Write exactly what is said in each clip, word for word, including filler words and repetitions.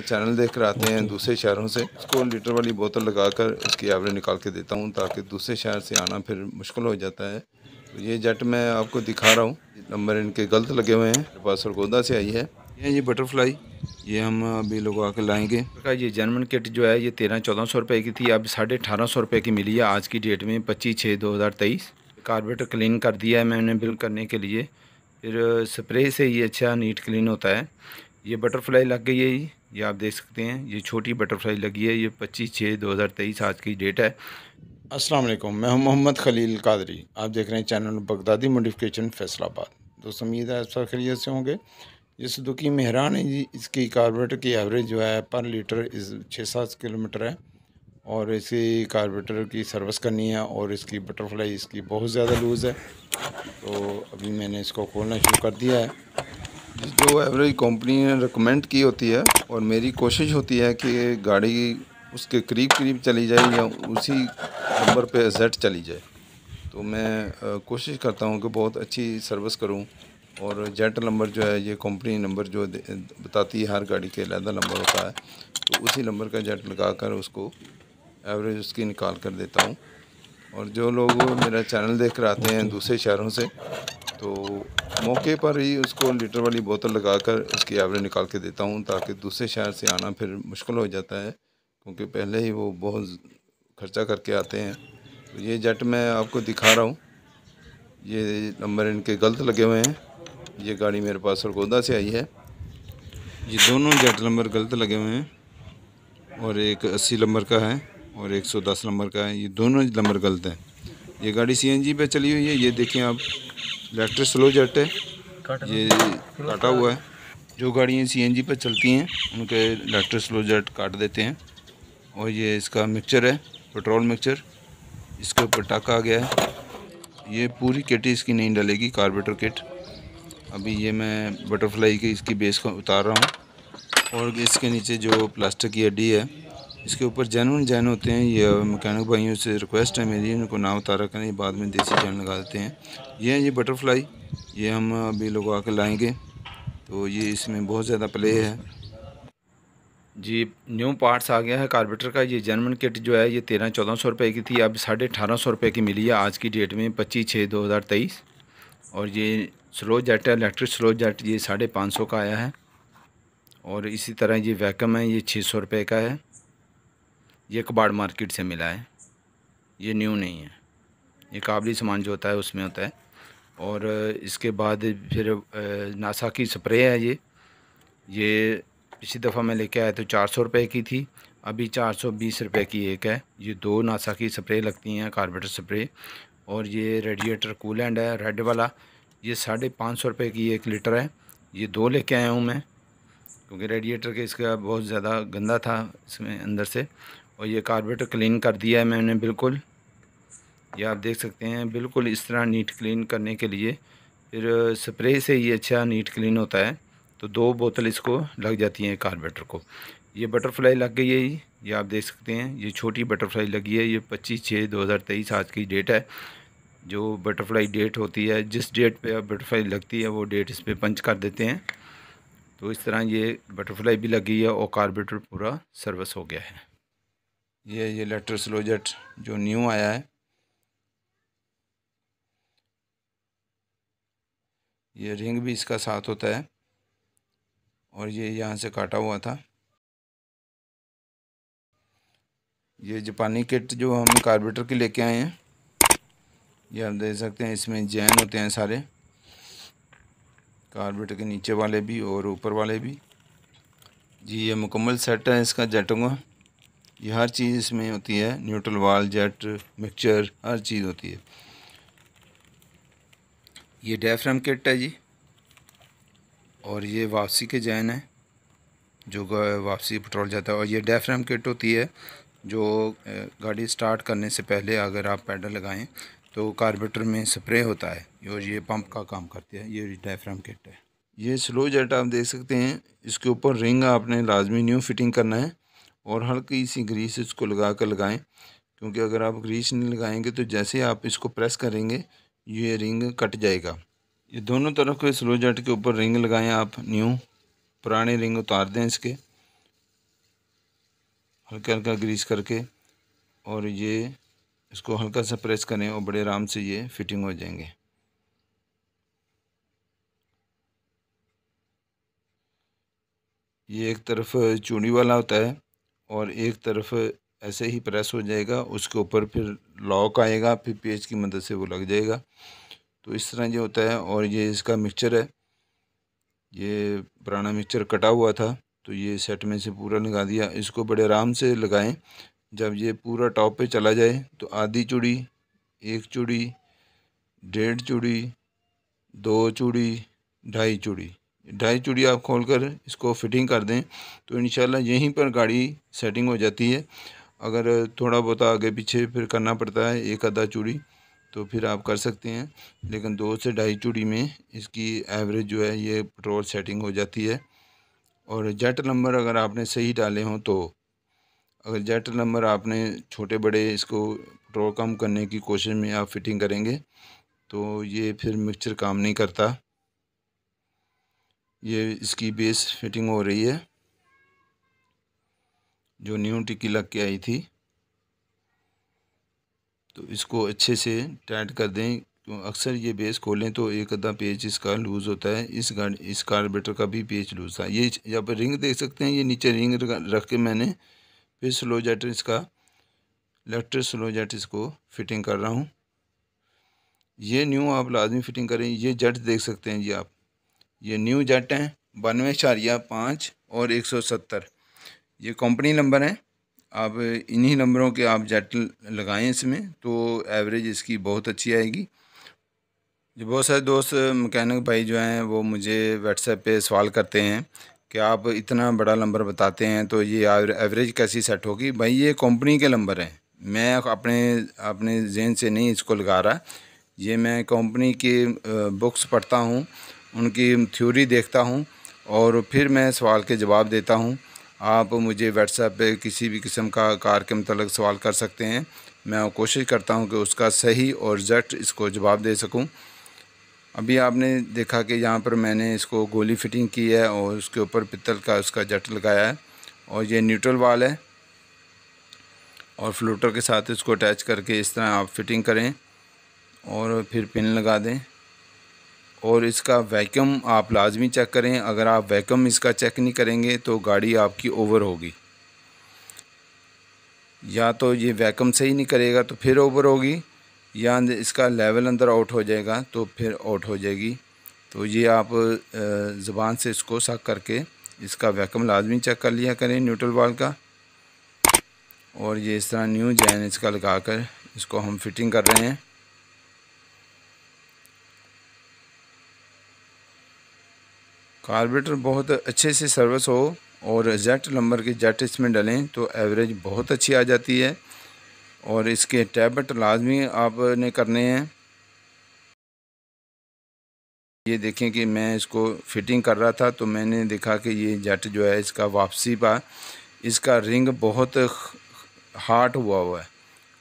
Channel देख कर आते हैं दूसरे शहरों से, उसको लीटर वाली बोतल लगाकर उसकी एवरेज निकाल के देता हूँ ताकि दूसरे शहर से आना फिर मुश्किल हो जाता है। तो ये जेट मैं आपको दिखा रहा हूँ, नंबर इनके गलत लगे हुए हैं। पास सरगोदा से आई है ये ये बटरफ्लाई, ये हम अभी लोग आकर लाएंगे। ये जर्मन किट जो है ये तेरह चौदह सौ रुपये की थी, अब साढ़े अठारह सौ रुपये की मिली है आज की डेट में पच्चीस छः दो हज़ार तेईस। कार्बेटर क्लीन कर दिया है मैंने बिल करने के लिए, फिर स्प्रे से ही अच्छा नीट क्लीन होता है। ये बटरफ्लाई लग गई है, ये आप देख सकते हैं, ये छोटी बटरफ्लाई लगी है। ये पच्चीस छः दो हज़ार तेईस आज की डेट है। अस्सलाम वालेकुम, मैं हूं मोहम्मद खलील कादरी, आप देख रहे हैं चैनल बगदादी मॉडिफिकेशन फैसलाबाद। दोस्तों उम्मीद है सब खैरियत से होंगे। ये सुजुकी मेहरान है जी, इसकी कार्बोरेटर की एवरेज जो है पर लीटर इस छः सात किलोमीटर है और इसी कार्बोरेटर की सर्विस करनी है और इसकी बटरफ्लाई इसकी बहुत ज़्यादा लूज़ है, तो अभी मैंने इसको खोलना शुरू कर दिया है। जो एवरेज कंपनी ने रिकमेंड की होती है और मेरी कोशिश होती है कि गाड़ी उसके करीब करीब चली जाए या उसी नंबर पे जेट चली जाए, तो मैं कोशिश करता हूँ कि बहुत अच्छी सर्विस करूँ। और जेट नंबर जो है ये कंपनी नंबर जो बताती है, हर गाड़ी के अलग नंबर होता है, तो उसी नंबर का जेट लगा कर उसको एवरेज उसकी निकाल कर देता हूँ। और जो लोग मेरा चैनल देख कर आते हैं दूसरे शहरों से, तो मौके पर ही उसको लीटर वाली बोतल लगाकर उसकी एवरेज निकाल के देता हूँ ताकि दूसरे शहर से आना फिर मुश्किल हो जाता है, क्योंकि पहले ही वो बहुत खर्चा करके आते हैं। तो ये जेट मैं आपको दिखा रहा हूँ, ये नंबर इनके गलत लगे हुए हैं। ये गाड़ी मेरे पास सरगोदा से आई है, ये दोनों जेट नंबर गलत लगे हुए हैं, और एक अस्सी नंबर का है और एक सौ दस नंबर का है, ये दोनों नंबर गलत हैं। ये गाड़ी सी एन जी पे चली हुई है, ये देखें आप, इलेक्ट्रिक स्लो जेट है, ये काटा हुआ है। जो गाड़ियाँ सी एन जी पर चलती हैं उनके इलेक्ट्रिक स्लो जेट काट देते हैं। और ये इसका मिक्सचर है, पेट्रोल मिक्सचर, इसके ऊपर टाका आ गया है। ये पूरी किट इसकी नहीं डलेगी, कार्बोरेटर किट। अभी ये मैं बटरफ्लाई की इसकी बेस को उतार रहा हूँ, और इसके नीचे जो प्लास्टिक की हड्डी है इसके ऊपर जेनुइन जैन होते हैं। ये मैकेनिक भाइयों से रिक्वेस्ट है मेरी, इनको ना उतारा करें, बाद में देसी जैन लगा देते हैं। ये ये बटरफ्लाई ये हम अभी लोग आकर लाएंगे, तो ये इसमें बहुत ज़्यादा प्ले है जी। न्यू पार्ट्स आ गया है कार्बोरेटर का। ये जर्मन किट जो है ये तेरह चौदह सौ रुपये की थी, अब साढ़े अठारह सौ रुपये की मिली है आज की डेट में पच्चीस छः दो हज़ार तेईस। और ये स्लो जेट है, इलेक्ट्रिक स्लो जेट, ये साढ़े पाँच सौ का आया है। और इसी तरह ये वैक्यूम है, ये छः सौ रुपये का है, ये कबाड़ मार्केट से मिला है, ये न्यू नहीं है, ये काबली सामान जो होता है उसमें होता है। और इसके बाद फिर नासा की स्प्रे है ये ये पिछली दफ़ा मैं लेके आया तो चार सौ रुपये की थी, अभी चार सौ बीस रुपये की एक है। ये दो नासा की स्प्रे लगती हैं, कार्बोरेटर स्प्रे। और ये रेडिएटर कूलेंट है रेड वाला, ये साढ़े पाँच सौ रुपये की एक लीटर है, ये दो लेके आया हूँ मैं, क्योंकि रेडिएटर के इसका बहुत ज़्यादा गंदा था इसमें अंदर से। और ये कार्बोरेटर क्लीन कर दिया है मैंने बिल्कुल, ये आप देख सकते हैं, बिल्कुल इस तरह नीट क्लीन करने के लिए फिर स्प्रे से ही अच्छा नीट क्लीन होता है। तो दो बोतल इसको लग जाती हैं कार्बोरेटर को। ये बटरफ्लाई लग गई है, ये आप देख सकते हैं, ये छोटी बटरफ्लाई लगी है। ये पच्चीस छः दो हज़ार तेईस आज की डेट है। जो बटरफ्लाई डेट होती है, जिस डेट पे आप बटरफ्लाई लगती है वो डेट इस पर पंच कर देते हैं। तो इस तरह ये बटरफ्लाई भी लगी है और कार्बोरेटर पूरा सर्विस हो गया है। ये ये इलेक्ट्रिक स्लो जेट जो न्यू आया है, ये रिंग भी इसका साथ होता है, और ये यहाँ से काटा हुआ था। ये जापानी किट जो हम कार्बोरेटर के लेके आए हैं, ये आप देख सकते हैं, इसमें जैन होते हैं सारे, कार्बोरेटर के नीचे वाले भी और ऊपर वाले भी जी। ये मुकम्मल सेट है इसका जेटों का, ये हर चीज़ इसमें होती है, न्यूट्रल वाल, जेट, मिक्सचर, हर चीज़ होती है। ये डायफ्राम किट है जी, और ये वापसी के जैन है जो वापसी पेट्रोल जाता है। और ये डायफ्राम किट होती है जो गाड़ी स्टार्ट करने से पहले अगर आप पैडल लगाएं तो कार्बोरेटर में स्प्रे होता है, और ये पंप का काम करती है। ये डायफ्राम किट है। ये स्लो जेट आप देख सकते हैं, इसके ऊपर रिंग आपने लाजमी न्यू फिटिंग करना है, और हल्की सी ग्रीस इसको लगा कर लगाएँ, क्योंकि अगर आप ग्रीस नहीं लगाएंगे तो जैसे आप इसको प्रेस करेंगे ये रिंग कट जाएगा। ये दोनों तरफ के स्लो जेट के ऊपर रिंग लगाएं आप, न्यू पुराने रिंग उतार दें इसके, हल्का हल्का ग्रीस करके, और ये इसको हल्का सा प्रेस करें और बड़े आराम से ये फिटिंग हो जाएंगे। ये एक तरफ चूड़ी वाला होता है और एक तरफ ऐसे ही प्रेस हो जाएगा, उसके ऊपर फिर लॉक आएगा, फिर पेच की मदद से वो लग जाएगा। तो इस तरह ये होता है। और ये इसका मिक्सचर है, ये पुराना मिक्सचर कटा हुआ था तो ये सेट में से पूरा लगा दिया। इसको बड़े आराम से लगाएं, जब ये पूरा टॉप पे चला जाए तो आधी चूड़ी, एक चूड़ी, डेढ़ चूड़ी, दो चूड़ी, ढाई चूड़ी, ढाई चूड़ी आप खोलकर इसको फिटिंग कर दें तो इंशाल्लाह यहीं पर गाड़ी सेटिंग हो जाती है। अगर थोड़ा बहुत आगे पीछे फिर करना पड़ता है एक आधा चूड़ी तो फिर आप कर सकते हैं, लेकिन दो से ढाई चूड़ी में इसकी एवरेज जो है ये पेट्रोल सेटिंग हो जाती है। और जेट नंबर अगर आपने सही डाले हों, तो अगर जेट नंबर आपने छोटे बड़े इसको पेट्रोल कम करने की कोशिश में आप फिटिंग करेंगे तो ये फिर मिक्सचर काम नहीं करता। ये इसकी बेस फिटिंग हो रही है जो न्यू टिक्की लग के आई थी, तो इसको अच्छे से टाइट कर दें। तो अक्सर ये बेस खोलें तो एक आधा पेच इसका लूज़ होता है, इस गाड़ी इस कार्बेटर का भी पेच लूज़ था। ये यहाँ पर रिंग देख सकते हैं, ये नीचे रिंग रख के मैंने फिर स्लो जेट इसका इलेक्ट्रिक स्लो जेट इसको फिटिंग कर रहा हूँ। ये न्यू आप लाजमी फिटिंग करें। ये जेट देख सकते हैं जी आप, ये न्यू जेट हैं बानवे इशारिया पाँच और एक सौ सत्तर, ये कंपनी नंबर हैं। आप इन्हीं नंबरों के आप जेट लगाएं इसमें तो एवरेज इसकी बहुत अच्छी आएगी। जो बहुत सारे दोस्त मैकेनिक भाई जो हैं वो मुझे व्हाट्सएप पे सवाल करते हैं कि आप इतना बड़ा नंबर बताते हैं तो ये एवरेज कैसी सेट होगी। भाई ये कंपनी के नंबर हैं, मैं अपने अपने जहन से नहीं इसको लगा रहा। ये मैं कंपनी की बुक्स पढ़ता हूँ, उनकी थ्योरी देखता हूँ और फिर मैं सवाल के जवाब देता हूँ। आप मुझे व्हाट्सएप पे किसी भी किस्म का कार के मतलब सवाल कर सकते हैं, मैं कोशिश करता हूं कि उसका सही और जट इसको जवाब दे सकूं। अभी आपने देखा कि यहां पर मैंने इसको गोली फिटिंग की है और उसके ऊपर पित्तल का उसका जट लगाया है, और ये न्यूट्रल वाल है और फ्लोटर के साथ इसको अटैच करके इस तरह आप फिटिंग करें और फिर पिन लगा दें। और इसका वैक्यूम आप लाजमी चेक करें, अगर आप वैक्यूम इसका चेक नहीं करेंगे तो गाड़ी आपकी ओवर होगी, या तो ये वैक्यूम सही नहीं करेगा तो फिर ओवर होगी, या इसका लेवल अंदर आउट हो जाएगा तो फिर आउट हो जाएगी। तो ये आप ज़बान से इसको साफ करके इसका वैक्यूम लाजमी चेक कर लिया करें न्यूट्रल वाल का। और ये इस तरह न्यू जैन इसका लगा कर इसको हम फिटिंग कर रहे हैं। कार्बोरेटर बहुत अच्छे से सर्विस हो और जेट नंबर के जेट इसमें डलें तो एवरेज बहुत अच्छी आ जाती है। और इसके टैबलेट लाजमी आपने करने हैं। ये देखें कि मैं इसको फिटिंग कर रहा था तो मैंने देखा कि ये जेट जो है इसका वापसी पर इसका रिंग बहुत हार्ड हुआ हुआ है,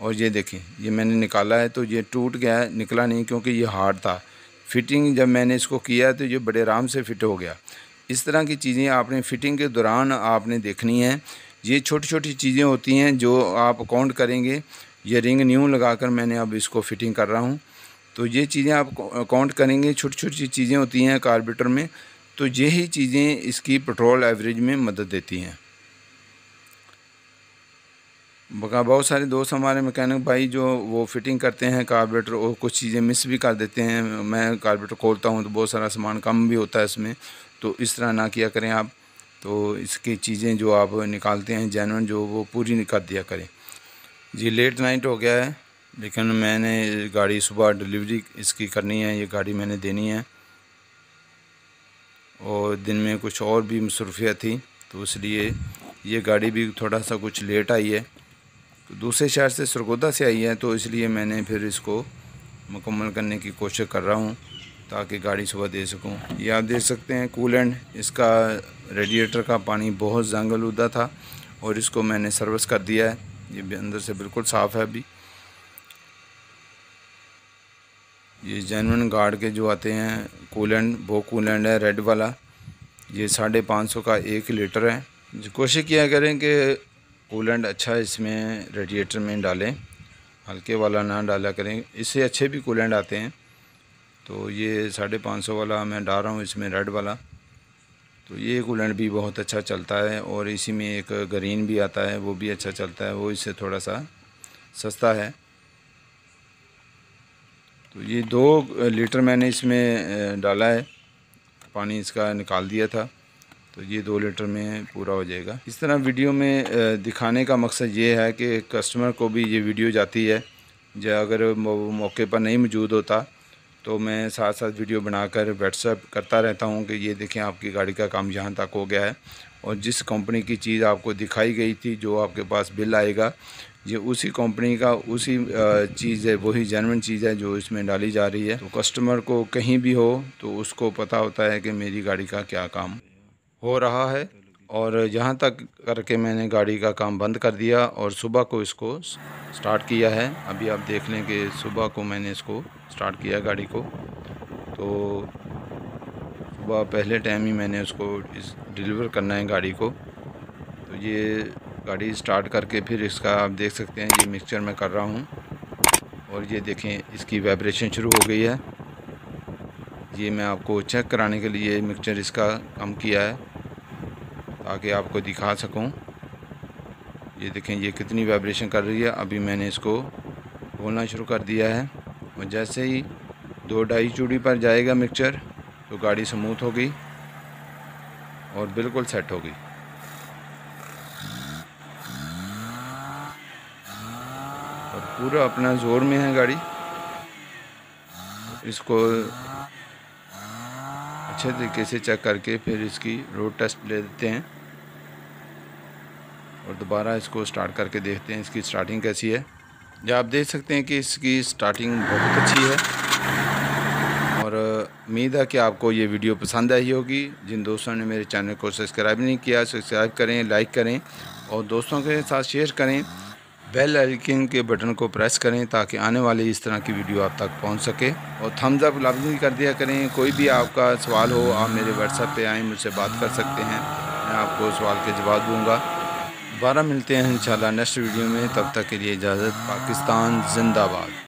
और ये देखें ये मैंने निकाला है तो ये टूट गया है, निकला नहीं क्योंकि ये हार्ड था। फिटिंग जब मैंने इसको किया तो ये बड़े आराम से फिट हो गया। इस तरह की चीज़ें आपने फिटिंग के दौरान आपने देखनी है। ये छोटी छोटी चीज़ें होती हैं जो आप काउंट करेंगे। ये रिंग न्यू लगाकर मैंने अब इसको फिटिंग कर रहा हूँ तो ये चीज़ें आप काउंट करेंगे, छोटी छोटी चीज़ें होती हैं कार्बोरेटर में। तो यही चीज़ें इसकी पेट्रोल एवरेज में मदद देती हैं। बहुत सारे दोस्त हमारे मैकेनिक भाई जो वो फिटिंग करते हैं कार्बोरेटर और कुछ चीज़ें मिस भी कर देते हैं। मैं कार्बोरेटर खोलता हूँ तो बहुत सारा सामान कम भी होता है इसमें, तो इस तरह ना किया करें आप। तो इसकी चीज़ें जो आप निकालते हैं जेन्युइन जो वो पूरी निकाल दिया करें जी। लेट नाइट हो गया है लेकिन मैंने गाड़ी सुबह डिलीवरी इसकी करनी है, ये गाड़ी मैंने देनी है और दिन में कुछ और भी मसरूफियत थी तो इसलिए ये गाड़ी भी थोड़ा सा कुछ लेट आई है। तो दूसरे शहर से सरगोदा से आई है तो इसलिए मैंने फिर इसको मुकम्मल करने की कोशिश कर रहा हूँ ताकि गाड़ी सुबह दे सकूँ। ये आप देख सकते हैं कूलेंट, इसका रेडिएटर का पानी बहुत जंग आलूदा था और इसको मैंने सर्विस कर दिया है, ये अंदर से बिल्कुल साफ़ है अभी। ये जेन्युइन गार्ड के जो आते हैं कूलेंट, वो कूलेंट है रेड वाला, ये साढ़े पाँच सौ का एक लीटर है। कोशिश किया करें कि कूलेंट अच्छा इसमें रेडिएटर में डालें, हल्के वाला ना डाला करें। इससे अच्छे भी कूलेंट आते हैं, तो ये साढ़े पाँच सौ वाला मैं डाल रहा हूँ इसमें, रेड वाला। तो ये कूलेंट भी बहुत अच्छा चलता है और इसी में एक ग्रीन भी आता है, वो भी अच्छा चलता है, वो इससे थोड़ा सा सस्ता है। तो ये दो लीटर मैंने इसमें डाला है, पानी इसका निकाल दिया था, तो ये दो लीटर में पूरा हो जाएगा। इस तरह वीडियो में दिखाने का मकसद ये है कि कस्टमर को भी ये वीडियो जाती है, जो अगर वो मौके पर नहीं मौजूद होता तो मैं साथ साथ वीडियो बनाकर व्हाट्सएप करता रहता हूं कि ये देखें आपकी गाड़ी का काम यहाँ तक हो गया है, और जिस कंपनी की चीज़ आपको दिखाई गई थी, जो आपके पास बिल आएगा, ये उसी कंपनी का उसी चीज़ है, वही जेन्युइन चीज़ है जो इसमें डाली जा रही है। तो कस्टमर को कहीं भी हो तो उसको पता होता है कि मेरी गाड़ी का क्या काम हो रहा है। और यहाँ तक करके मैंने गाड़ी का काम बंद कर दिया और सुबह को इसको स्टार्ट किया है। अभी आप देख लें कि सुबह को मैंने इसको स्टार्ट किया गाड़ी को, तो सुबह पहले टाइम ही मैंने उसको इस डिलीवर करना है गाड़ी को। तो ये गाड़ी स्टार्ट करके फिर इसका आप देख सकते हैं, ये मिक्सचर मैं कर रहा हूँ और ये देखें इसकी वाइब्रेशन शुरू हो गई है। ये मैं आपको चेक कराने के लिए मिक्सचर इसका कम किया है ताकि आपको दिखा सकूँ। ये देखें ये कितनी वाइब्रेशन कर रही है। अभी मैंने इसको खोलना शुरू कर दिया है और जैसे ही दो ढाई चूड़ी पर जाएगा मिक्सचर तो गाड़ी स्मूथ हो गई और बिल्कुल सेट हो गई। पूरा अपना जोर में है गाड़ी, इसको अच्छे तरीके से चेक करके फिर इसकी रोड टेस्ट ले देते हैं और दोबारा इसको स्टार्ट करके देखते हैं इसकी स्टार्टिंग कैसी है। या आप देख सकते हैं कि इसकी स्टार्टिंग बहुत अच्छी है। और उम्मीद है कि आपको ये वीडियो पसंद आई होगी। जिन दोस्तों ने मेरे चैनल को सब्सक्राइब नहीं किया, सब्सक्राइब करें, लाइक करें और दोस्तों के साथ शेयर करें। बेल आइकन के बटन को प्रेस करें ताकि आने वाली इस तरह की वीडियो आप तक पहुंच सके। और थम्स अप लाजमी कर दिया करें। कोई भी आपका सवाल हो आप मेरे व्हाट्सएप पे आएँ, मुझसे बात कर सकते हैं, मैं आपको सवाल के जवाब दूंगा। दोबारा मिलते हैं इंशाल्लाह नेक्स्ट वीडियो में, तब तक के लिए इजाज़त। पाकिस्तान जिंदाबाद।